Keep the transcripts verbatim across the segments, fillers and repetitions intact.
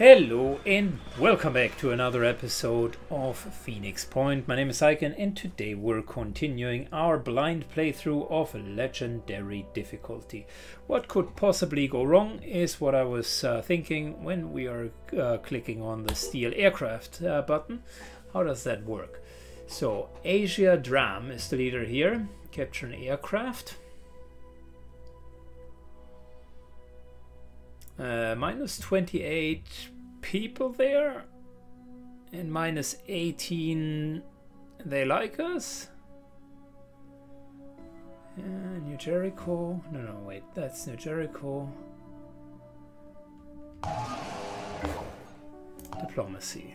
Hello and welcome back to another episode of Phoenix Point. My name is Aiken and today we're continuing our blind playthrough of legendary difficulty. What could possibly go wrong is what I was uh, thinking when we are uh, clicking on the steel aircraft uh, button. How does that work? So Asia Dram is the leader here. Capture an aircraft. Uh, minus twenty-eight people there and minus eighteen they like us. Uh, New Jericho, no no wait, that's New Jericho. Diplomacy.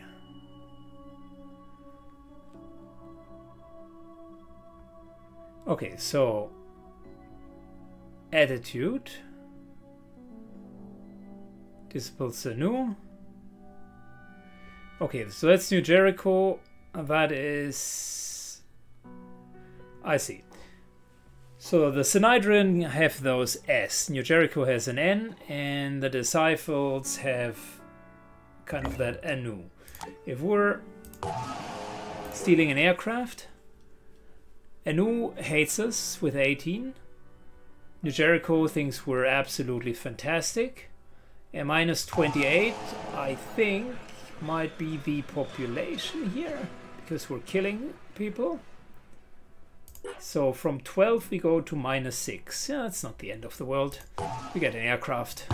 Okay, so attitude. Disciples of Anu. Okay, so that's New Jericho. That is... I see. So the Synedrion have those S. New Jericho has an N. And the Disciples have kind of that Anu. If we're stealing an aircraft, Anu hates us with eighteen. New Jericho thinks we're absolutely fantastic. And minus twenty-eight, I think, might be the population here, because we're killing people. So from twelve we go to minus six. Yeah, that's not the end of the world. We get an aircraft.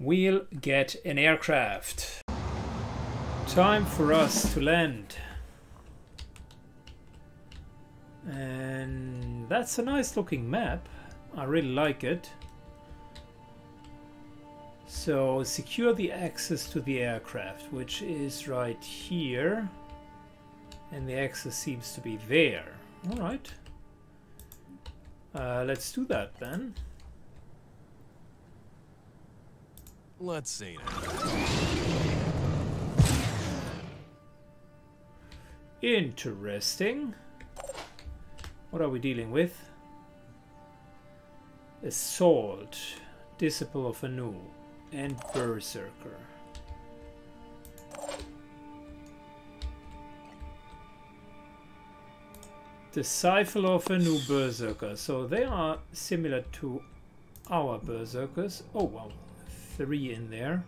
We'll get an aircraft. Time for us to land. And that's a nice looking map. I really like it. So secure the access to the aircraft, which is right here. And the access seems to be there. Alright. Uh, let's do that then. Let's see now. Interesting. What are we dealing with? Assault, Disciple of Anu, and Berserker. Disciple of Anu, Berserker. So they are similar to our Berserkers. Oh wow, three in there.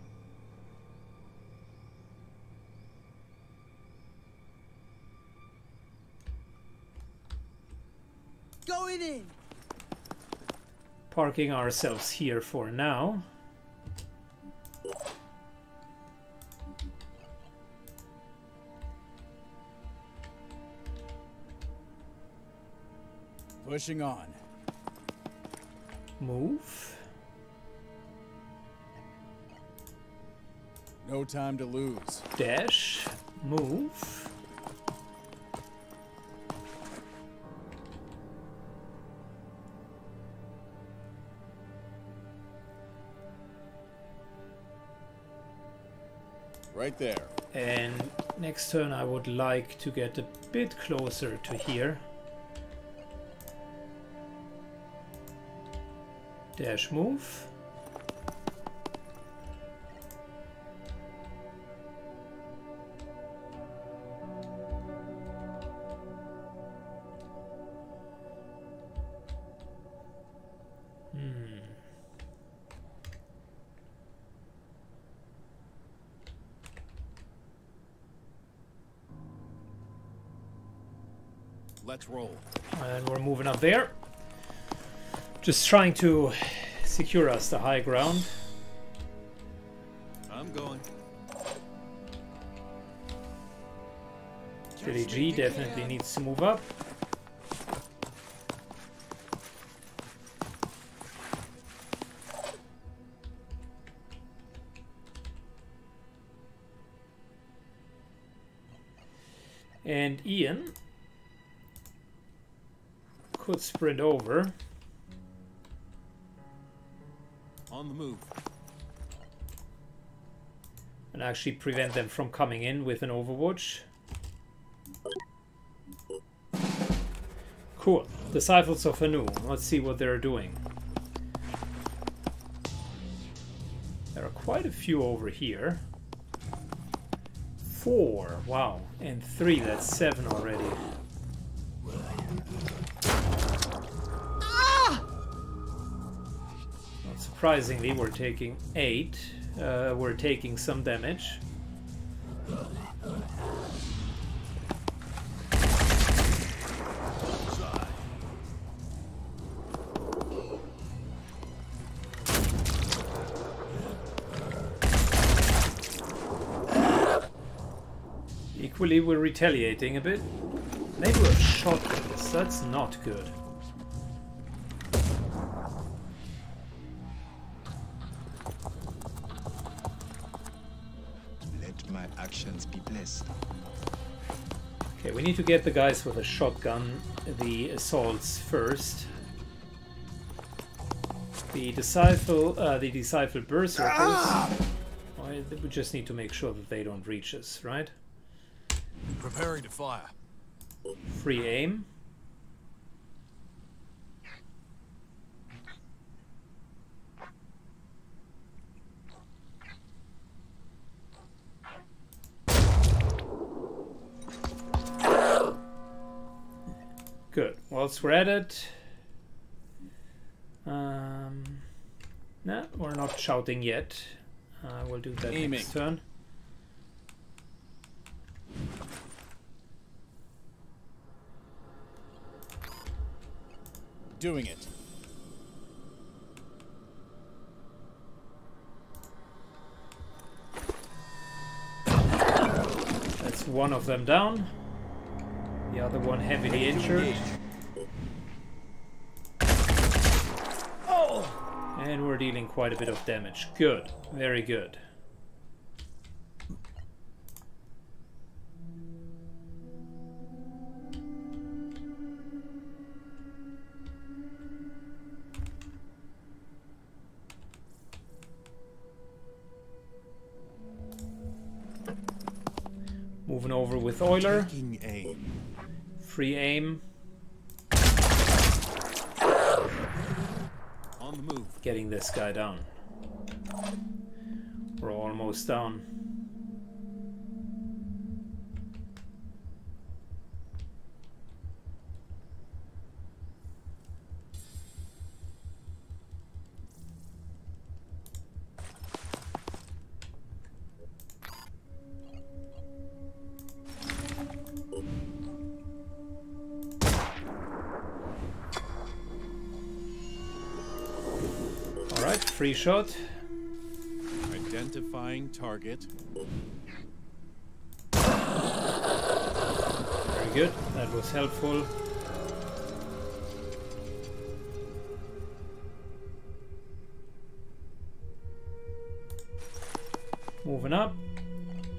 Going in. Parking ourselves here for now. Pushing on. Move. No time to lose. Dash. Move. Right there. And next turn I would like to get a bit closer to here. Dash move. Let's roll. And we're moving up there. Just trying to secure us the high ground. I'm going. Billy G definitely needs to move up. And Ian could sprint over. On the move. And actually prevent them from coming in with an Overwatch. Cool. Disciples of Anu. Let's see what they're doing. quite a few over here. Four, wow, and three, that's seven already. Ah! Not surprisingly, we're taking eight. Uh, we're taking some damage. Equally, we're retaliating a bit. Maybe we're shotguns. That's not good. Let my actions be blessed. Okay, we need to get the guys with a shotgun, the assaults first. The disciple, uh, the disciple berserkers. Ah! We just need to make sure that they don't reach us, right? Preparing to fire. Free aim. Good. Whilst we're at it, um, no, we're not shouting yet. Uh, we'll do that Aiming. next turn. Doing it. That's one of them down. The other one heavily injured. Oh! And we're dealing quite a bit of damage. Good. Very good. Moving over with Euler. Free aim. On the move. Getting this guy down. We're almost down. Free shot. Identifying target. Very good. That was helpful. Moving up,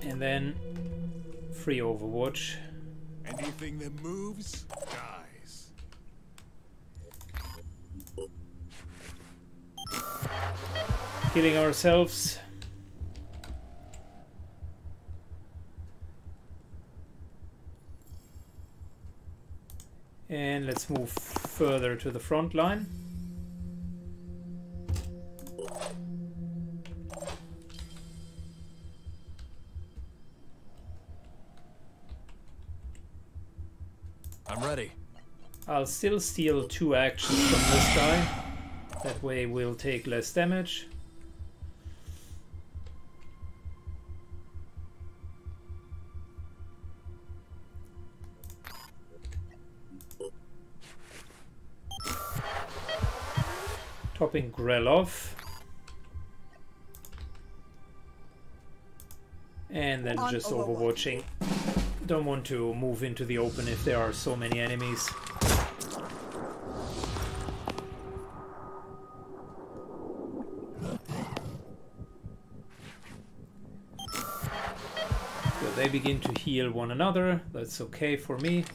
and then free Overwatch. Anything that moves dies. Killing ourselves. And let's move further to the front line. I'm ready. I'll still steal two actions from this guy. That way we'll take less damage. Topping Grelov. And then just overwatching. Don't want to move into the open if there are so many enemies. So they begin to heal one another. That's okay for me.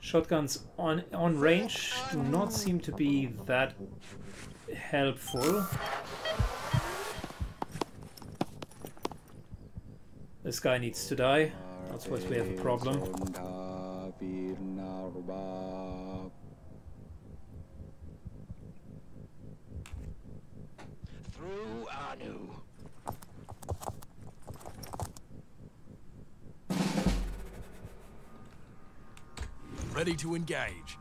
Shotguns on, on range do not seem to be that helpful. This guy needs to die. That's why we have a problem. through Anu. Ready to engage.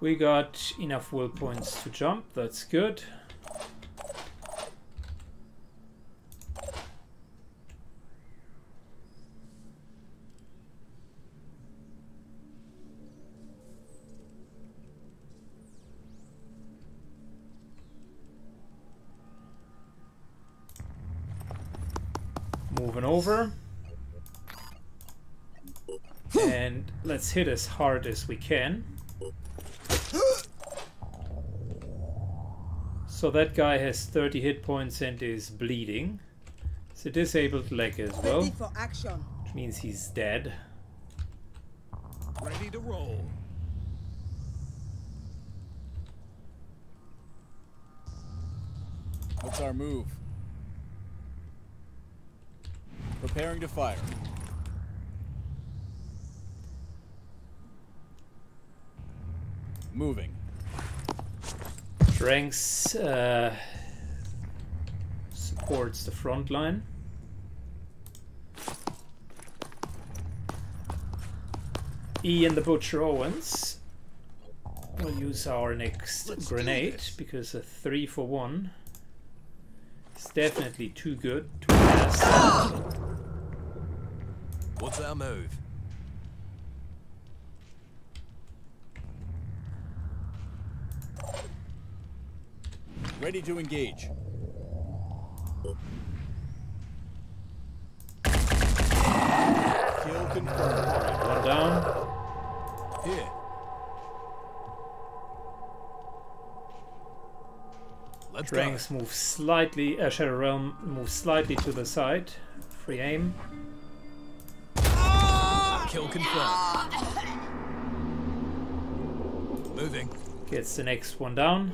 We got enough will points to jump, that's good. Moving over. And let's hit as hard as we can. So that guy has thirty hit points and is bleeding. It's a disabled leg as well, which means he's dead. Ready to roll. What's our move? Preparing to fire. Moving. Ranks uh, supports the front line. E and the Butcher Owens. We'll use our next Let's grenade because a three for one is definitely too good to pass. Ah! What's our move? Ready to engage. Kill confirmed. One down. Here. Let's Dranks move slightly. Uh, Shadow Realm moves slightly to the side. Free aim. Oh, kill confirmed. Moving. Gets the next one down.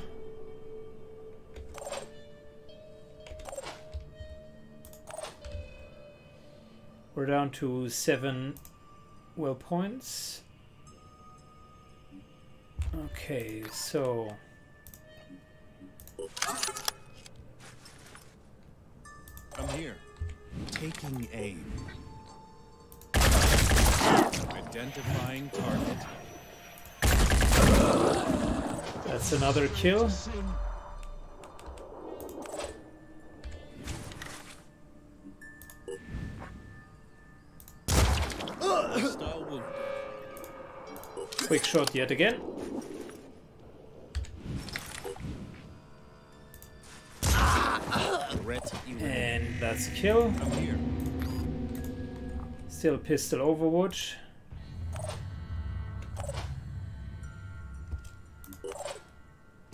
We're down to seven will points. Okay, so I'm here. Taking aim. Identifying target. That's another kill. Quick shot yet again. And that's a kill. Still pistol overwatch.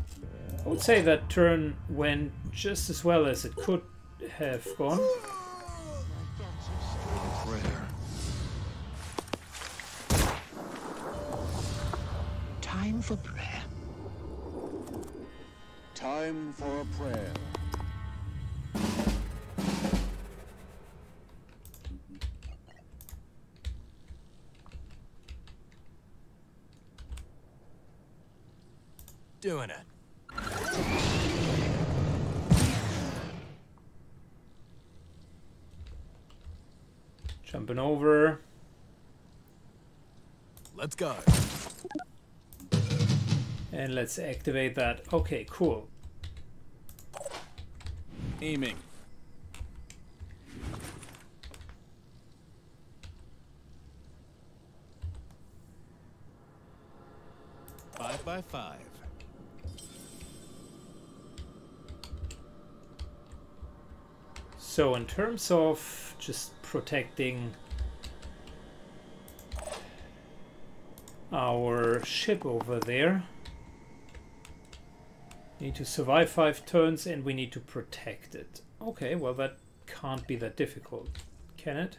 I would say that turn went just as well as it could have gone. For prayer. Time for a prayer. Doing it. Jumping over. Let's go. And let's activate that. Okay, cool. Aiming. Five by five. So in terms of just protecting our ship over there, need to survive five turns and we need to protect it. Okay, well that can't be that difficult, can it?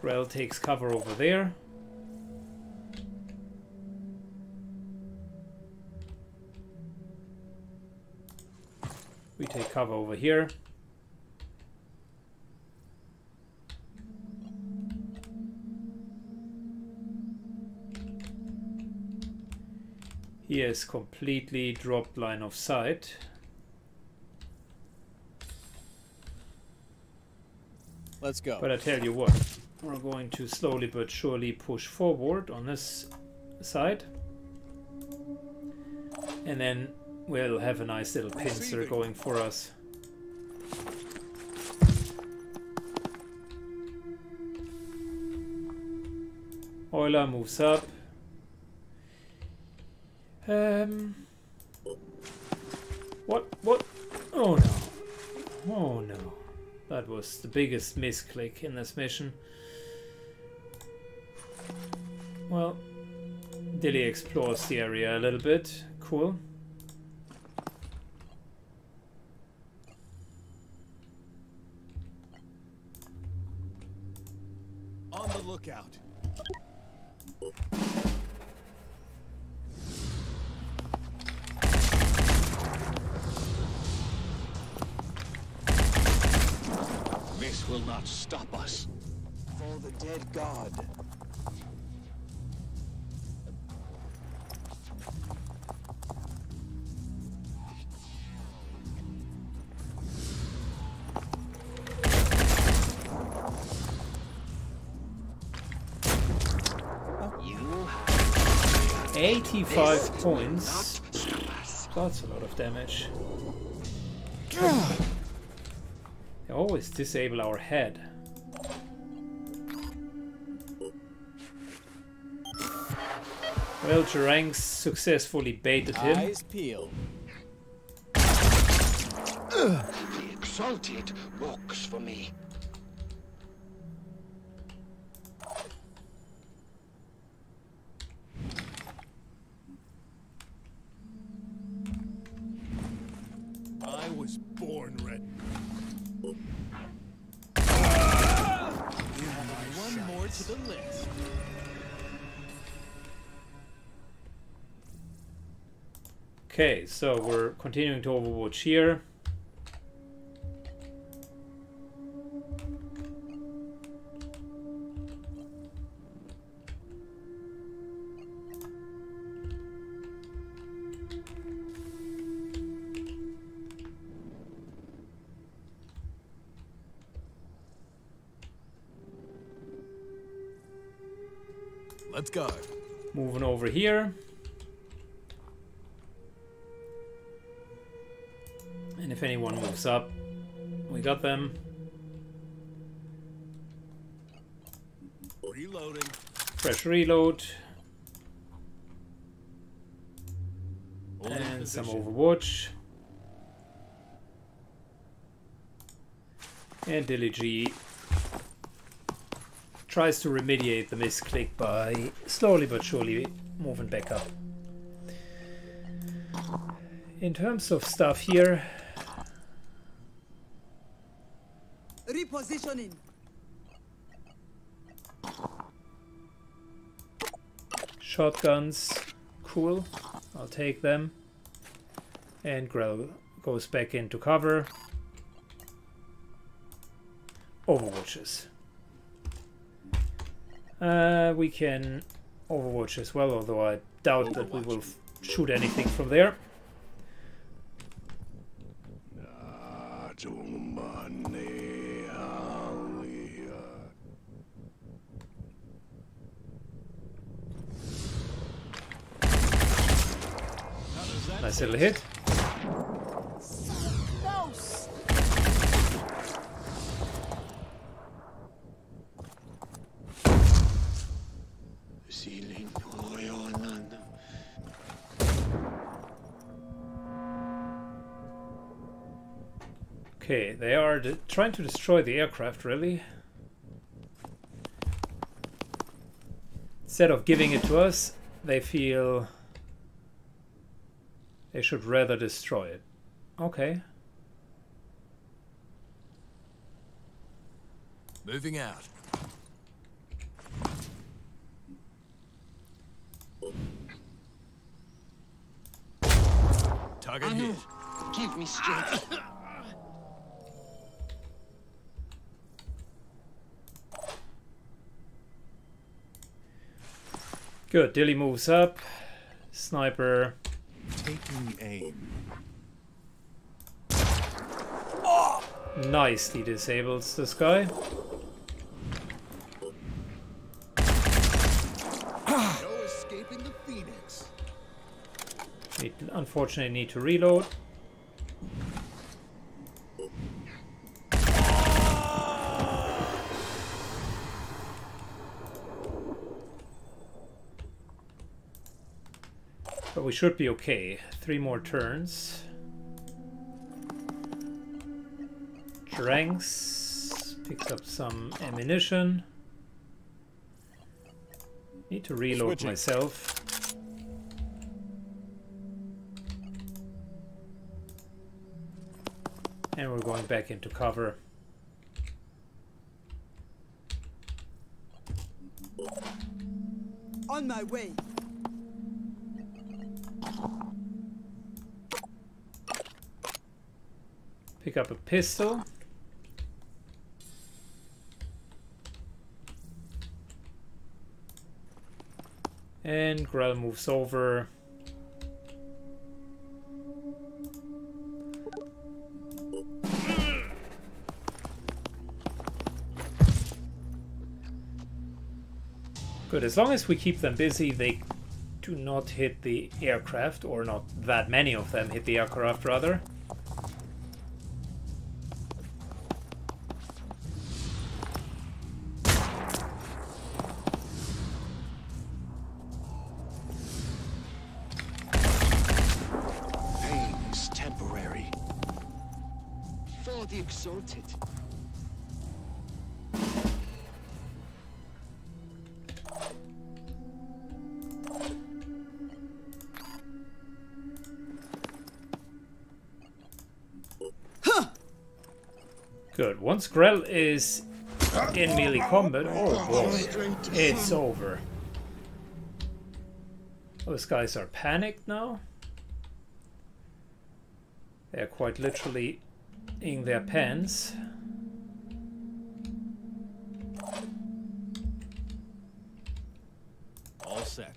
Grell takes cover over there. We take cover over here. Here is completely dropped line of sight. Let's go. But I tell you what, we're going to slowly but surely push forward on this side. And then we'll have a nice little pincer going for us. Euler moves up. Um. What? What? Oh no. Oh no. That was the biggest misclick in this mission. Well, Dilly explores the area a little bit. Cool. On the lookout. This will not stop us. For the dead god. eighty-five points. That's a lot of damage. They always disable our head. Well, Jeranx successfully baited him. Eyes peeled. The exalted walks for me. Okay, so we're continuing to overwatch here. Let's go. Moving over here. And if anyone moves up, we got them. Reloading. Fresh reload. All and some overwatch. And Dilly G tries to remediate the misclick by slowly but surely moving back up. In terms of stuff here, repositioning. Shotguns, cool. I'll take them. And Grell goes back into cover. Overwatches. Uh, we can overwatch as well, although I doubt that we will shoot anything from there. Nice little hit. Okay, they are trying to destroy the aircraft, really. Instead of giving it to us, they feel they should rather destroy it. Okay. Moving out. Target hit. Give me strength. Good. Dilly moves up. Sniper. Taking aim. Oh! Nicely disables this guy. No escaping the Phoenix. Need, unfortunately, need to reload. But we should be okay. Three more turns. Dranks picks up some ammunition. Need to reload Switching. myself. And we're going back into cover. On my way. Pick up a pistol. And Grell moves over. Good, as long as we keep them busy, they do not hit the aircraft, or not that many of them hit the aircraft, rather. Good. Once Grell is in melee combat, oh, oh, it's over. Those guys are panicked now. They're quite literally in their pants. All set.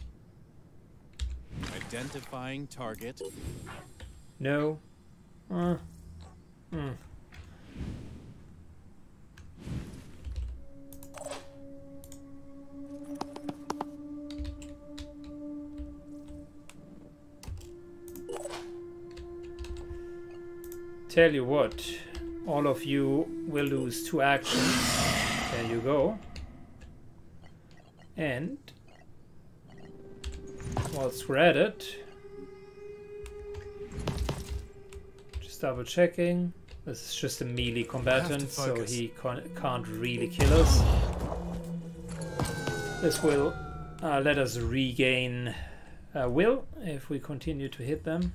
Identifying target. No. Uh. Hmm. Tell you what, all of you will lose two actions. There you go. And whilst we're at it, just double checking. This is just a melee combatant, so he can't really kill us. This will uh, let us regain uh, will if we continue to hit them.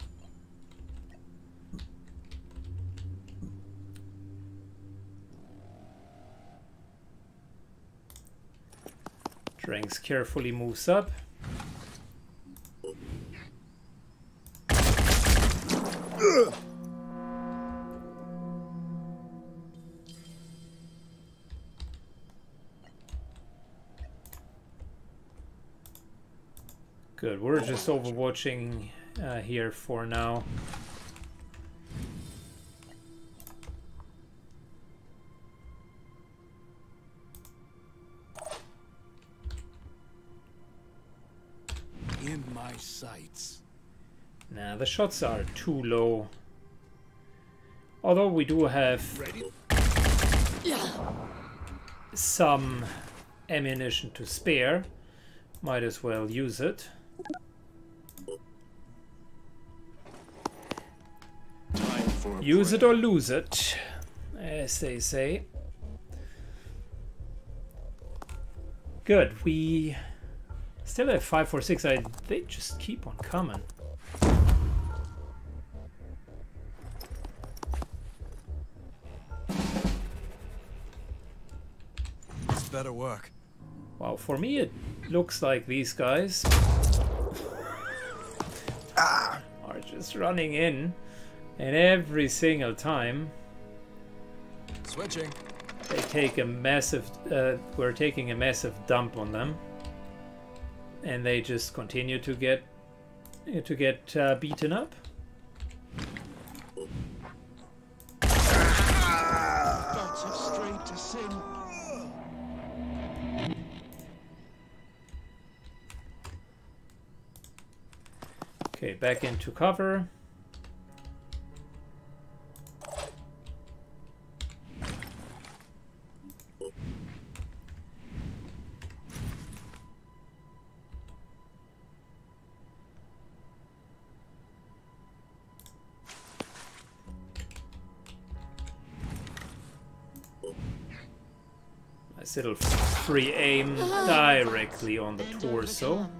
Dranks carefully moves up. Ugh. Good, we're just overwatching uh, here for now. Sights. Nah, the shots are too low. Although we do have some ammunition to spare, might as well use it. Use it or lose it, as they say. Good, we still at five four six, I they just keep on coming. It's better work. Wow, for me it looks like these guys ah. are just running in, and every single time switching, they take a massive. Uh, we're taking a massive dump on them. and they just continue to get to get uh, beaten up. Okay, back into cover. Nice little free aim directly on the torso.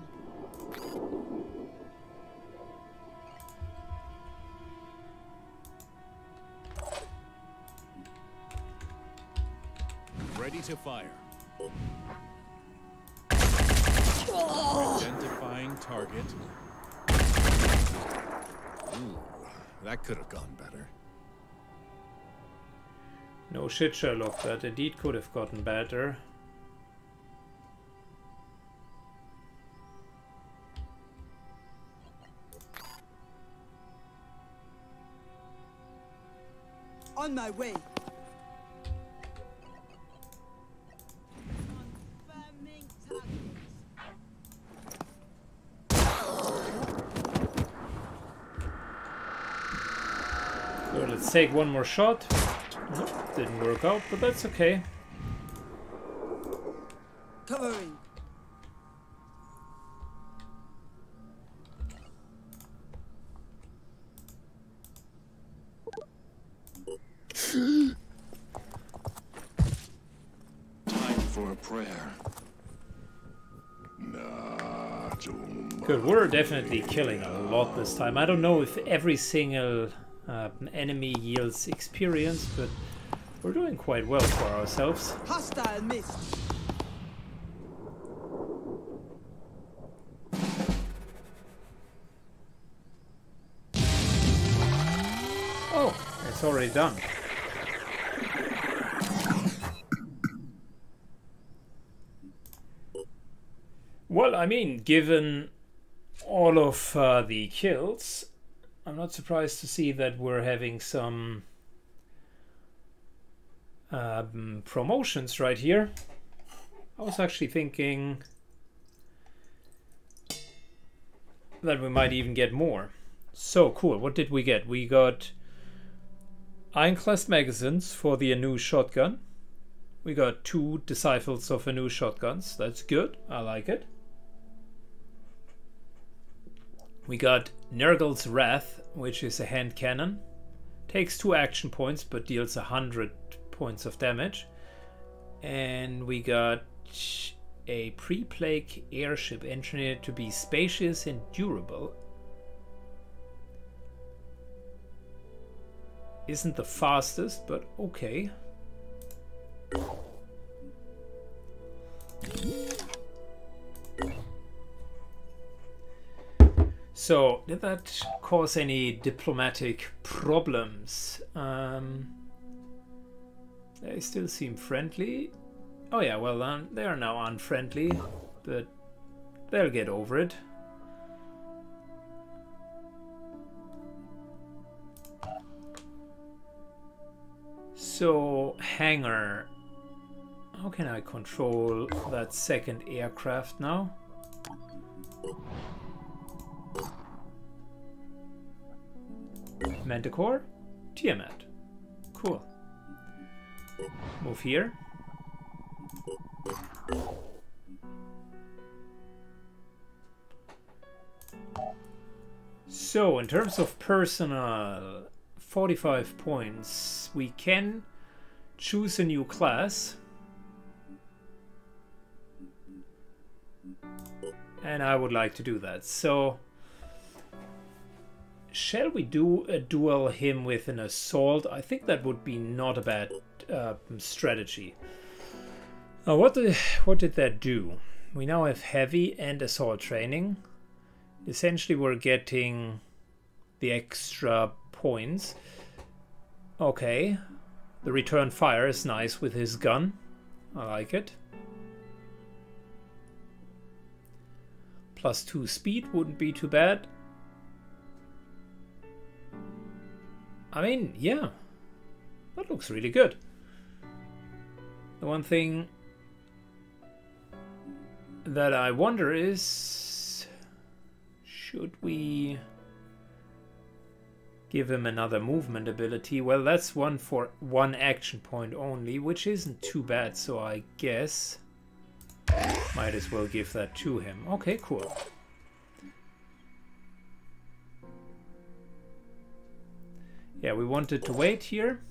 To fire. Oh. Identifying target. Ooh, that could have gone better. No shit, Sherlock. That indeed could have gotten better. On my way. Take one more shot. Nope, didn't work out, but that's okay. Covering. Time for a prayer. Good, we're definitely killing a lot this time. I don't know if every single Uh, an enemy yields experience, but we're doing quite well for ourselves. Hostile missed. Oh, it's already done. Well, I mean, given all of uh, the kills, I'm not surprised to see that we're having some um, promotions right here. I was actually thinking that we might even get more. So cool, what did we get? We got ironclast magazines for the Anu shotgun. We got two Disciples of Anu shotguns. That's good, I like it. We got Nurgle's Wrath, which is a hand cannon. Takes two action points, but deals one hundred points of damage. And we got a pre-plague airship engineered to be spacious and durable. Isn't the fastest, but okay. So, did that cause any diplomatic problems? Um, they still seem friendly. Oh yeah, well, um, they are now unfriendly, but they'll get over it. So, hangar. How can I control that second aircraft now? Manticore, Tiamat. Cool. Move here. So, in terms of personnel, forty-five points. We can choose a new class. And I would like to do that. So, shall we do a duel him with an assault? I think that would be not a bad uh, strategy. Now, what did, what did that do? We now have heavy and assault training. Essentially, we're getting the extra points. Okay. The return fire is nice with his gun. I like it. plus two speed wouldn't be too bad. I mean, yeah, that looks really good. The one thing that I wonder is, should we give him another movement ability? Well, that's one for one action point only, which isn't too bad, so I guess might as well give that to him. Okay, cool. Yeah, we wanted to wait here.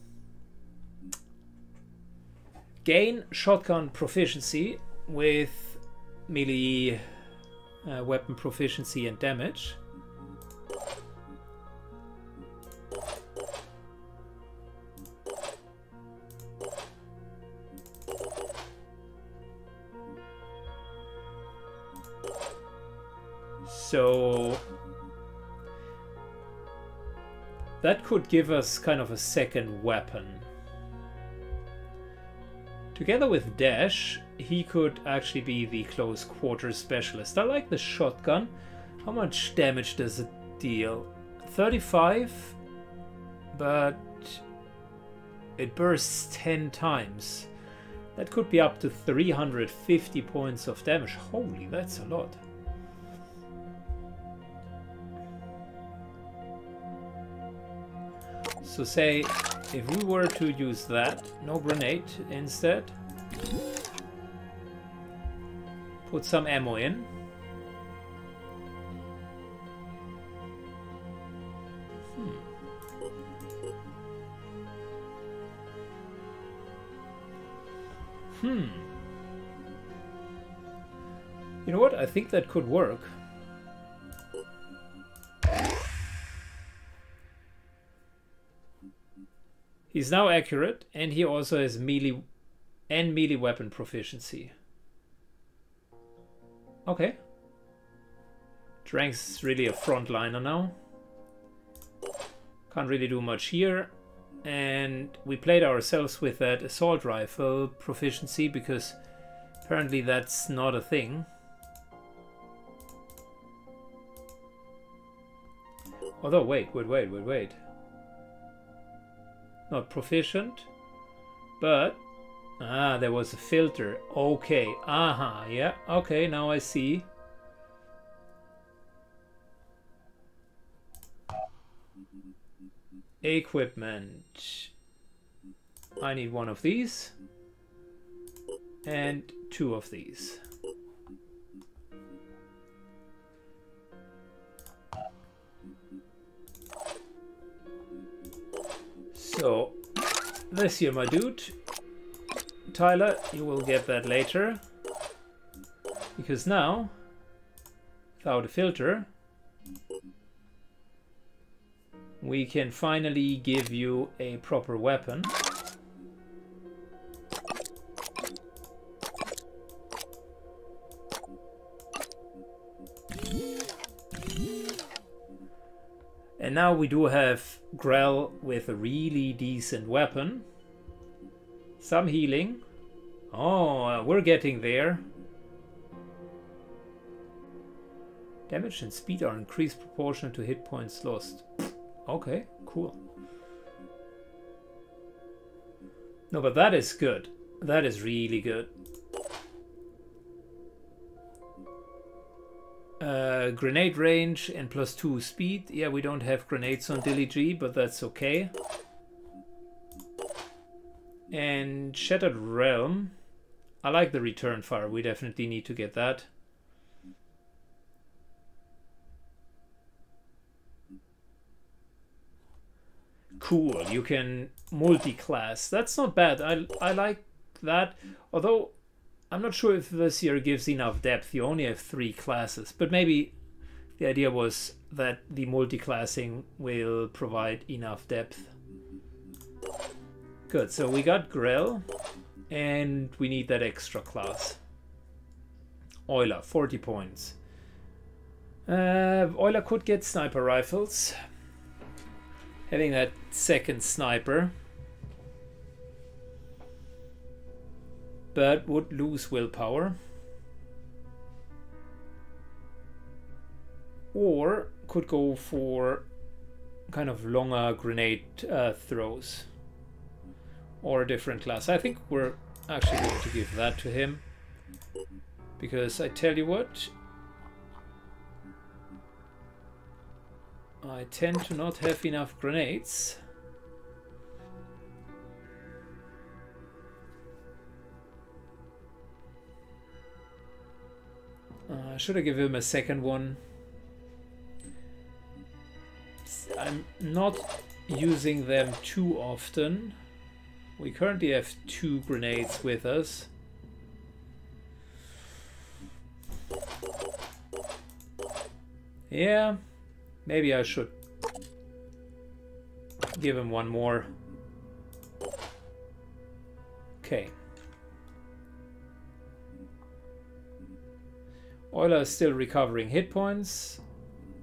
Gain shotgun proficiency with melee uh, weapon proficiency and damage. So that could give us kind of a second weapon. Together with Dash, he could actually be the close quarters specialist. I like the shotgun. How much damage does it deal? thirty-five, but it bursts ten times. That could be up to three hundred fifty points of damage. Holy, that's a lot. So say if we were to use that, no grenade instead, put some ammo in. Hmm. Hmm. You know what? I think that could work. He's now accurate, and he also has melee and melee weapon proficiency. Okay. Drank's is really a frontliner now. Can't really do much here. And we played ourselves with that assault rifle proficiency because apparently that's not a thing. Although, wait, wait, wait, wait, wait. Not proficient, but ah, there was a filter. Okay, aha, uh-huh, yeah, okay, now I see. Equipment. I need one of these and two of these. So, this here, my dude, Tyler, you will get that later, because now, without a filter, we can finally give you a proper weapon. And now we do have Grell with a really decent weapon. Some healing. Oh, uh, we're getting there. Damage and speed are increased proportional to hit points lost. Okay, cool. No, but that is good. That is really good. Uh, grenade range and plus two speed. Yeah, we don't have grenades on Dilly G, but that's okay. And Shattered Realm. I like the return fire. We definitely need to get that. Cool. You can multi-class. That's not bad. I, I like that. Although I'm not sure if this year gives enough depth. You only have three classes, but maybe the idea was that the multi-classing will provide enough depth. Good, so we got Grell, and we need that extra class. Euler, forty points. Uh, Euler could get sniper rifles. Having that second sniper, but would lose willpower. or could go for kind of longer grenade uh, throws or a different class. I think we're actually going to give that to him, because I tell you what, I tend to not have enough grenades. Uh, should I give him a second one? I'm not using them too often. We currently have two grenades with us. Yeah, maybe I should give him one more. Okay. Euler is still recovering hit points,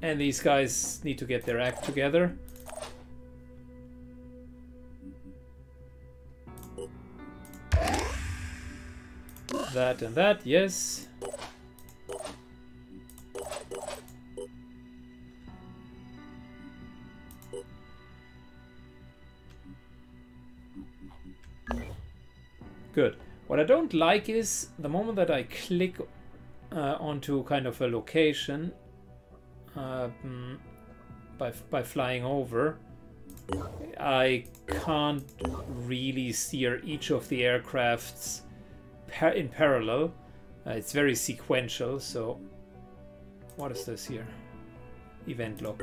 and these guys need to get their act together. That and that, yes. Good. What I don't like is the moment that I click Uh, onto kind of a location uh, by, by flying over, I can't really steer each of the aircrafts par in parallel. Uh, it's very sequential. So what is this here? Event log.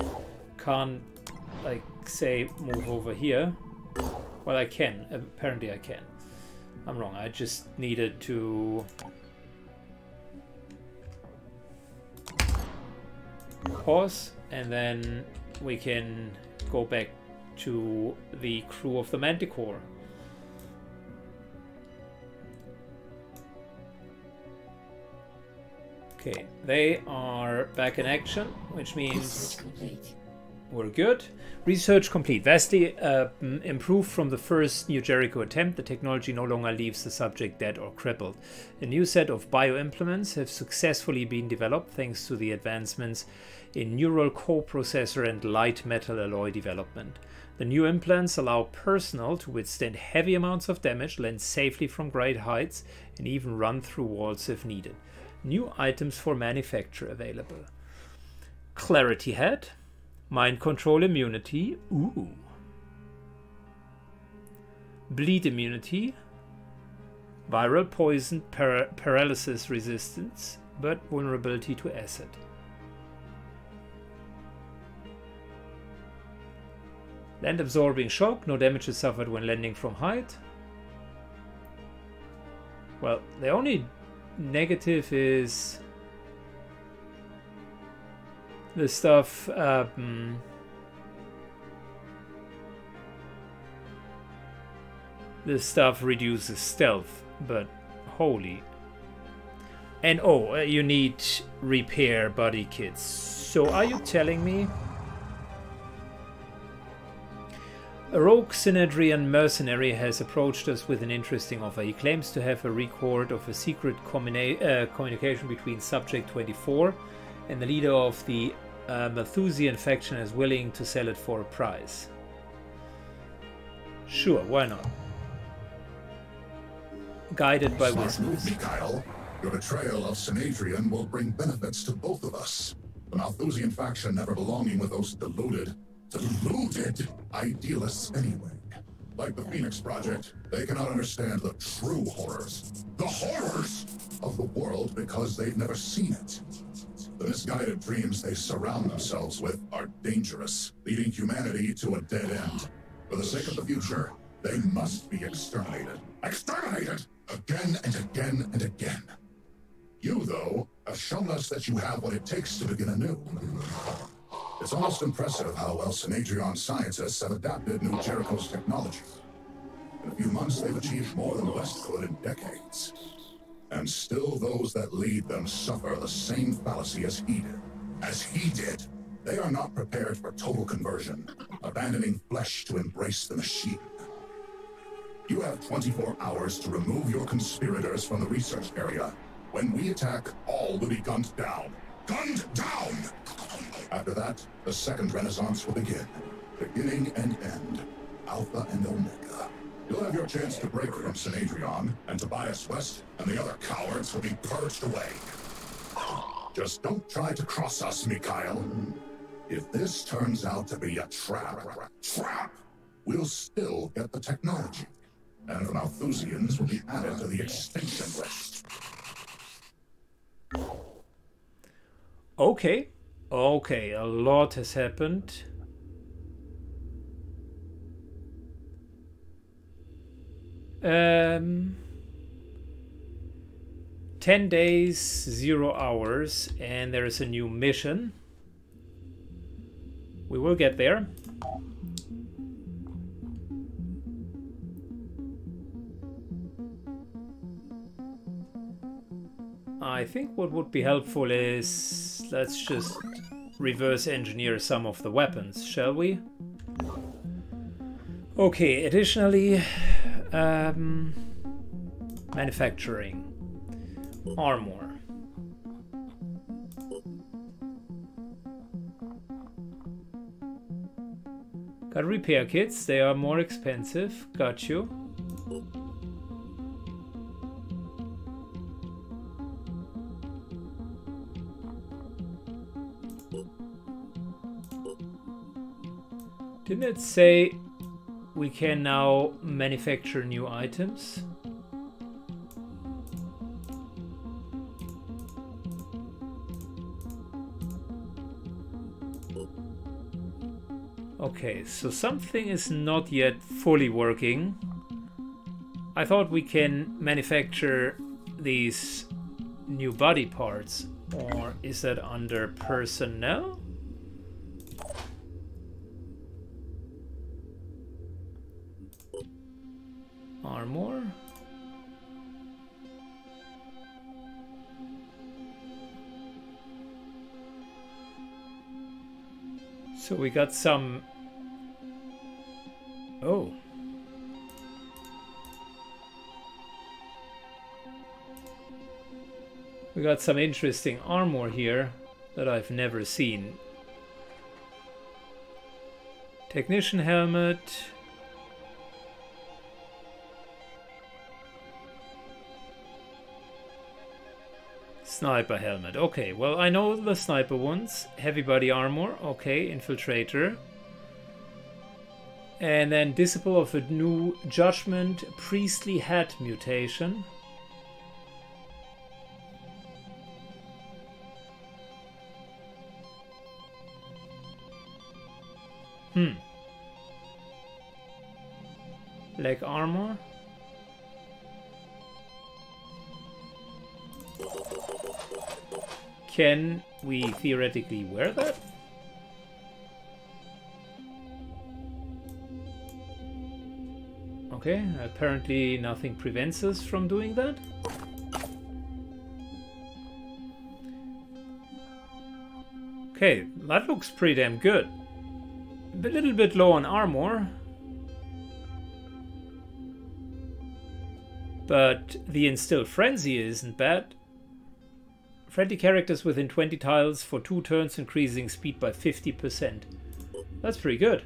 Can't like say move over here. Well, I can, apparently I can. I'm wrong, I just needed to pause, and then we can go back to the crew of the Manticore. Okay, they are back in action, which means we're good. Research complete. Vastly uh, improved from the first New Jericho attempt, the technology no longer leaves the subject dead or crippled. A new set of bioimplements have successfully been developed thanks to the advancements in neural coprocessor and light metal alloy development. The new implants allow personnel to withstand heavy amounts of damage, land safely from great heights, and even run through walls if needed. New items for manufacture available. Clarity Head. Mind Control Immunity. Ooh. Bleed Immunity. Viral Poison par Paralysis Resistance, but Vulnerability to Acid. Land Absorbing Shock. No damage is suffered when landing from height. Well, the only negative is the stuff um, this stuff reduces stealth, but holy. And oh, you need repair buddy kits. So are you telling me a rogue Synedrion mercenary has approached us with an interesting offer? He claims to have a record of a secret communi uh, communication between Subject twenty-four and the leader of the Uh, Malthusian faction is willing to sell it for a price. Sure, why not? Guided by whispers. Mikael, your betrayal of Saint Adrion will bring benefits to both of us. The Malthusian faction never belonging with those deluded, deluded idealists anyway. Like the Phoenix Project, they cannot understand the true horrors, the horrors of the world, because they've never seen it. The misguided dreams they surround themselves with are dangerous, leading humanity to a dead end. For the sake of the future, they must be exterminated. Exterminated! Again and again and again. You, though, have shown us that you have what it takes to begin anew. It's almost impressive how well Saint Adrion scientists have adapted New Jericho's technology. In a few months, they've achieved more than the West could in decades. And still those that lead them suffer the same fallacy as he did. As he did. They are not prepared for total conversion, abandoning flesh to embrace the machine. You have twenty-four hours to remove your conspirators from the research area. When we attack, all will be gunned down. Gunned down! After that, the second renaissance will begin. Beginning and end. Alpha and Omega. You'll have your chance to break from Saint Adrion, and Tobias West and the other cowards will be purged away. Just don't try to cross us, Mikael. If this turns out to be a trap, trap, we'll still get the technology. And the Malthusians will be added to the extinction list. Okay. Okay, a lot has happened. Um, ten days, zero hours, and there is a new mission. We will get there. I think what would be helpful is, let's just reverse engineer some of the weapons, shall we? Okay, additionally, um, manufacturing, armor. Got repair kits, they are more expensive, got you. Didn't it say we can now manufacture new items? Okay, so something is not yet fully working. I thought we can manufacture these new body parts, or is that under personnel? Armor. So we got some. Oh. We got some interesting armor here that I've never seen. Technician helmet. Sniper helmet. Okay, well, I know the sniper ones. Heavy body armor. Okay, infiltrator. And then Disciple of Anu judgment, priestly hat mutation. Hmm. Leg armor. Can we theoretically wear that? Okay, apparently nothing prevents us from doing that. Okay, that looks pretty damn good. A little bit low on armor. But the Instill Frenzy isn't bad. Friendly characters within twenty tiles for two turns, increasing speed by fifty percent. That's pretty good.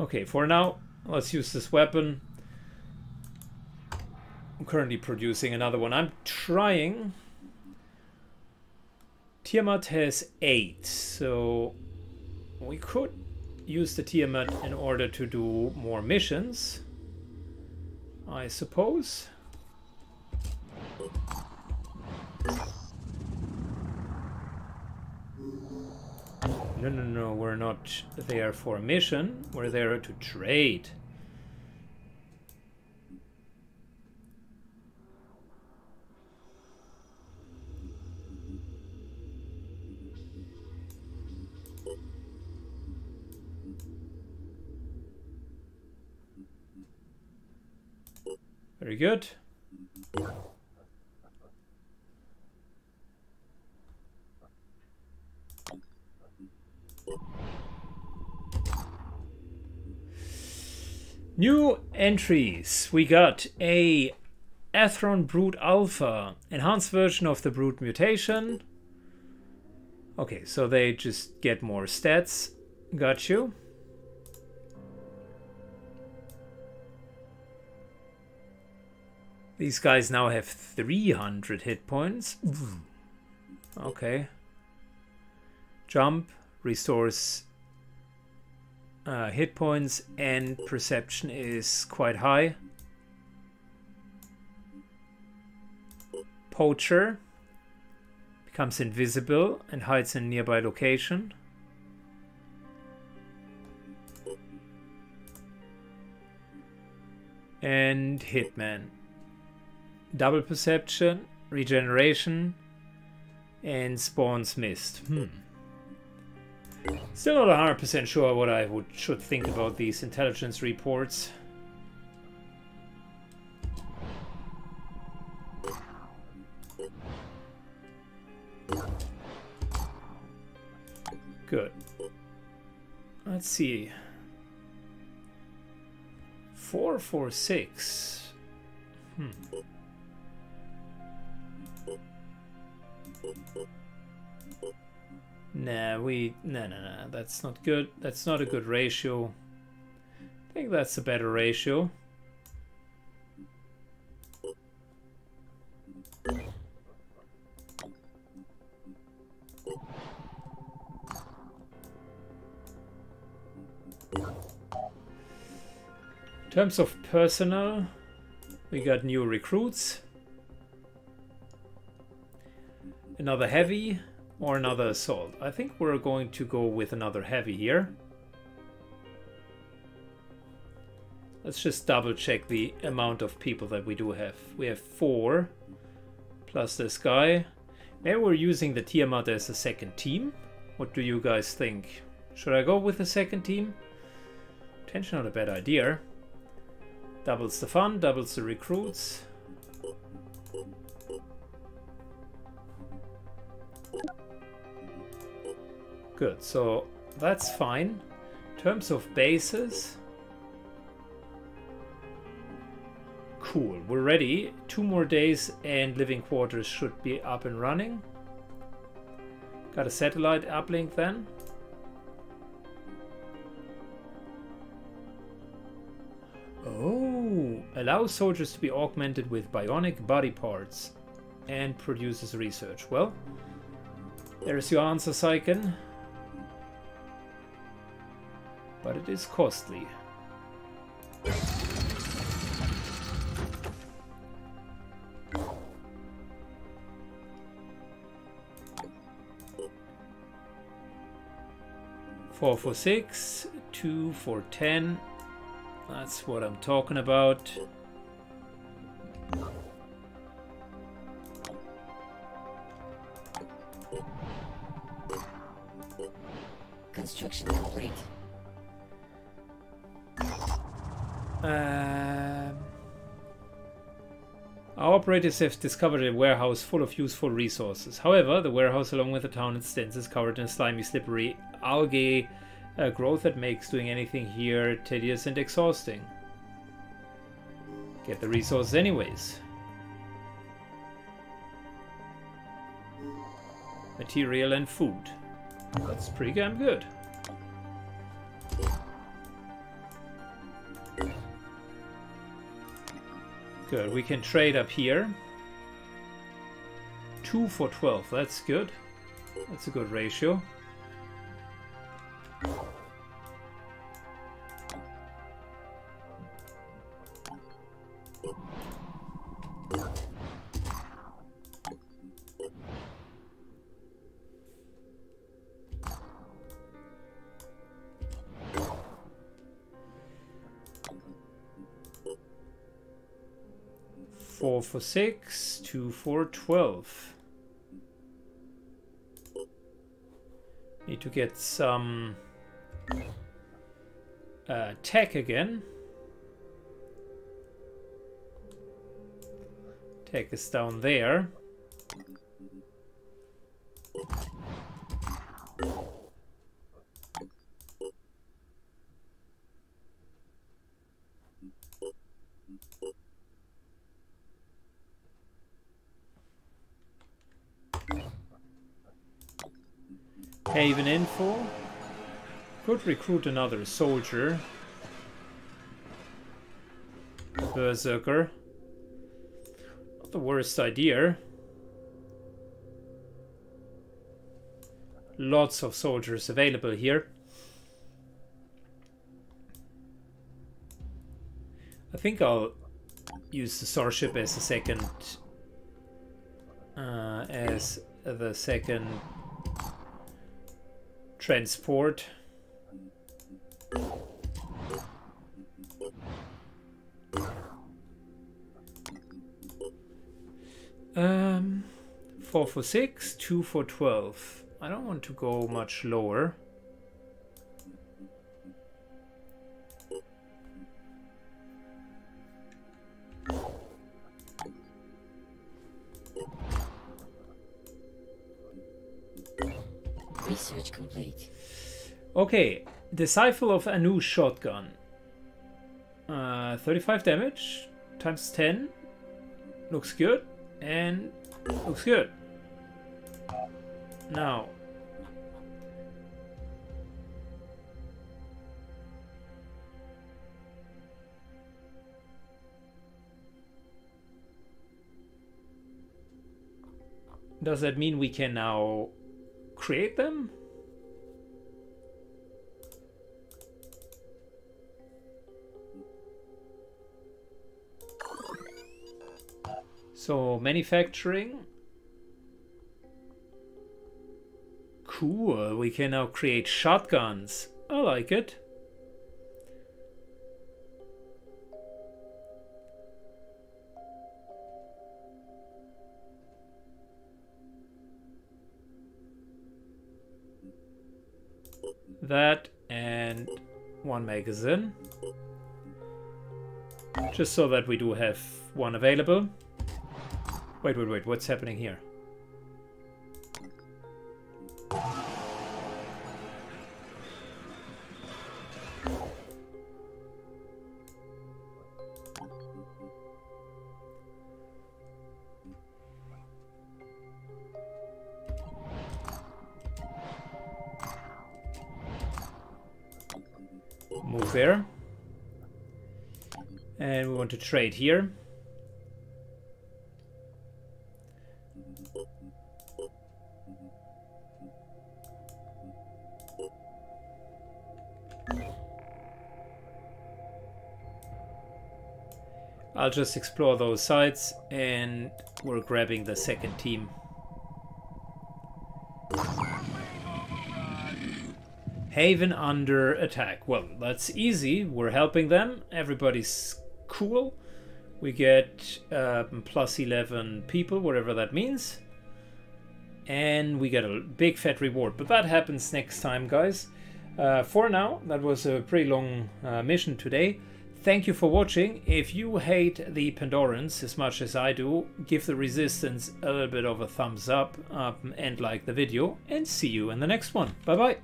Okay, for now, let's use this weapon. I'm currently producing another one. I'm trying. Tiamat has eight, so we could use the Tiamat in order to do more missions, I suppose. No, no, no, we're not there for a mission, we're there to trade. Very good. New entries. We got a Aetheron Brute Alpha, enhanced version of the Brute mutation. Okay, so they just get more stats. Got you. These guys now have three hundred hit points. Okay. Jump restores uh, hit points, and perception is quite high. Poacher becomes invisible and hides in a nearby location. And Hitman. Double perception, regeneration, and spawns mist. Hmm. Still not one hundred percent sure what I would should think about these intelligence reports. Good. Let's see. four four six. Hmm. Nah, we... No, no, no. That's not good. That's not a good ratio. I think that's a better ratio. In terms of personnel, we got new recruits. Another heavy or another assault. I think we're going to go with another heavy here. Let's just double check the amount of people that we do have. We have four plus this guy. Maybe we're using the Tiamat as a second team. What do you guys think? Should I go with the second team? Potentially not a bad idea. Doubles the fun, doubles the recruits. Good, so that's fine. In terms of bases, cool, we're ready. Two more days and living quarters should be up and running. Got a satellite uplink then. Oh, allows soldiers to be augmented with bionic body parts and produces research. Well, there's your answer, Syken. But it is costly. Four for six, two for ten. That's what I'm talking about. Construction complete. Uh, our operatives have discovered a warehouse full of useful resources. However, the warehouse along with the town and stands is covered in slimy, slippery algae uh, growth that makes doing anything here tedious and exhausting. Get the resources anyways. Material and food. That's pretty damn good. Good, we can trade up here. two for twelve, that's good. That's a good ratio. four for six, two for twelve. Need to get some uh, tech again. Tech is down there. Haven info. Could recruit another soldier. Berserker. Not the worst idea. Lots of soldiers available here. I think I'll use the starship as a second uh, as the second transport. Um, four for six, two for twelve. I don't want to go much lower. Research complete. Okay, Disciples of Anu shotgun. Uh, thirty-five damage times ten. Looks good. And looks good. Now, does that mean we can now create them? So, manufacturing. Cool, we can now create shotguns. I like it. That and one magazine. Just so that we do have one available. Wait, wait, wait, what's happening here? Move there. And we want to trade here. I'll just explore those sites, and we're grabbing the second team. Haven under attack. Well, that's easy. We're helping them. Everybody's cool. We get uh, plus eleven people, whatever that means. And we get a big fat reward. But that happens next time, guys. Uh, for now, that was a pretty long uh, mission today. Thank you for watching. If you hate the Pandorans as much as I do, give the Resistance a little bit of a thumbs up um, and like the video, and see you in the next one. Bye bye.